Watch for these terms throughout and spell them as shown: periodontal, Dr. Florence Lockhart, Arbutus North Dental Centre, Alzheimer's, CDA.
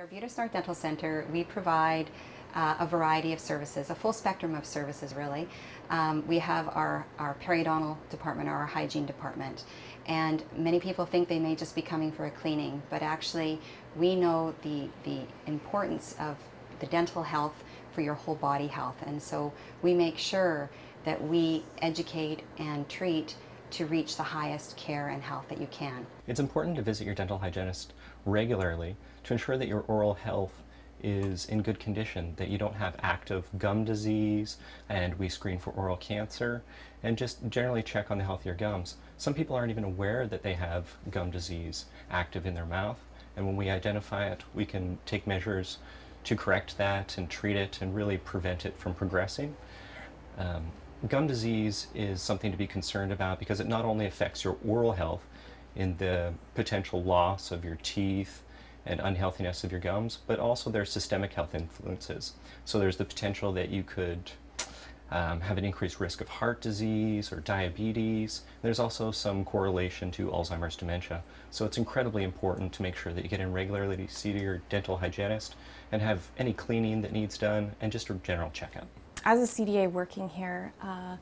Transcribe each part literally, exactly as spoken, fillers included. At Arbutus North Dental Centre, we provide uh, a variety of services, a full spectrum of services really. Um, we have our, our periodontal department, or our hygiene department, and many people think they may just be coming for a cleaning, but actually we know the, the importance of the dental health for your whole body health, and so we make sure that we educate and treat to reach the highest care and health that you can. It's important to visit your dental hygienist regularly to ensure that your oral health is in good condition, that you don't have active gum disease, and we screen for oral cancer, and just generally check on the health of your gums. Some people aren't even aware that they have gum disease active in their mouth, and when we identify it, we can take measures to correct that and treat it and really prevent it from progressing. Um, Gum disease is something to be concerned about because it not only affects your oral health in the potential loss of your teeth and unhealthiness of your gums, but also there's systemic health influences. So there's the potential that you could um, have an increased risk of heart disease or diabetes. There's also some correlation to Alzheimer's dementia. So it's incredibly important to make sure that you get in regularly to see your dental hygienist and have any cleaning that needs done and just a general checkup. As a C D A working here, uh,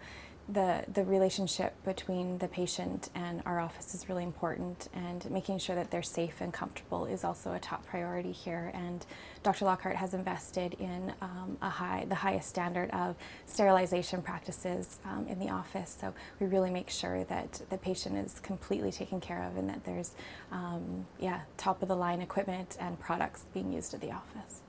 the, the relationship between the patient and our office is really important, and making sure that they're safe and comfortable is also a top priority here. And Doctor Lockhart has invested in um, a high, the highest standard of sterilization practices um, in the office, so we really make sure that the patient is completely taken care of and that there's um, yeah, top of the line equipment and products being used at the office.